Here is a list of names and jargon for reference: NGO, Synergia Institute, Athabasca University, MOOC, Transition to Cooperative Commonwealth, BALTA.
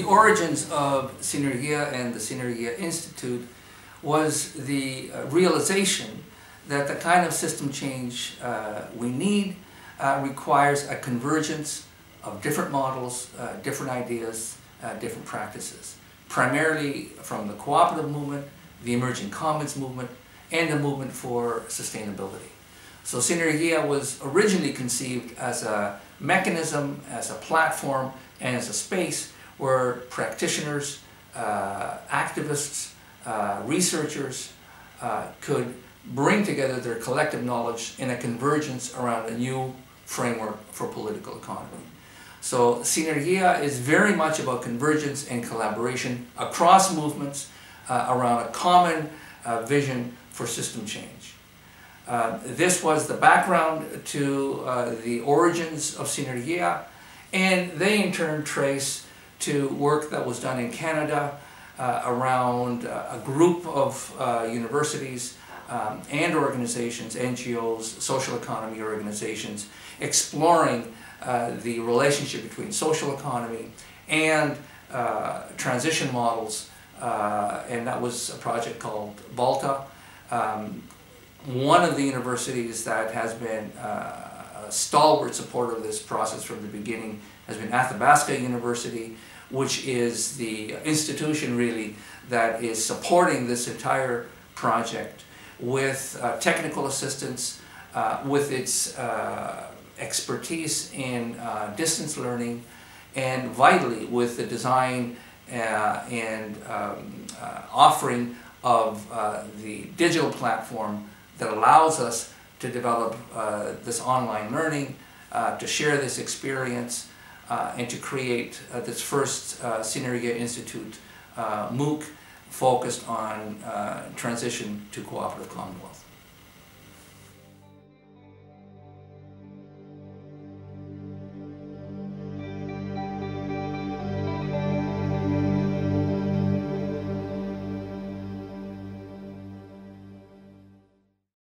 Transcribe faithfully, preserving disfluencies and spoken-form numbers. the origins of Synergia and the Synergia Institute was the uh, realization that the kind of system change uh, we need uh, requires a convergence of different models, uh, different ideas, uh, different practices, primarily from the cooperative movement, the emerging commons movement, and the movement for sustainability. So Synergia was originally conceived as a mechanism, as a platform, and as a space where practitioners, uh, activists, uh, researchers uh, could bring together their collective knowledge in a convergence around a new framework for political economy. So Synergia is very much about convergence and collaboration across movements uh, around a common uh, vision for system change. Uh, this was the background to uh, the origins of Synergia, and they in turn trace to work that was done in Canada uh, around uh, a group of uh, universities um, and organizations, N G Os, social economy organizations, exploring uh, the relationship between social economy and uh, transition models, uh, and that was a project called BALTA. Um, one of the universities that has been uh, a stalwart supporter of this process from the beginning has been Athabasca University, which is the institution really that is supporting this entire project with uh, technical assistance, uh, with its uh, expertise in uh, distance learning, and vitally with the design uh, and um, uh, offering of uh, the digital platform that allows us to develop uh, this online learning, uh, to share this experience, uh, and to create uh, this first uh, Synergia Institute uh, MOOC focused on uh, transition to cooperative commonwealth.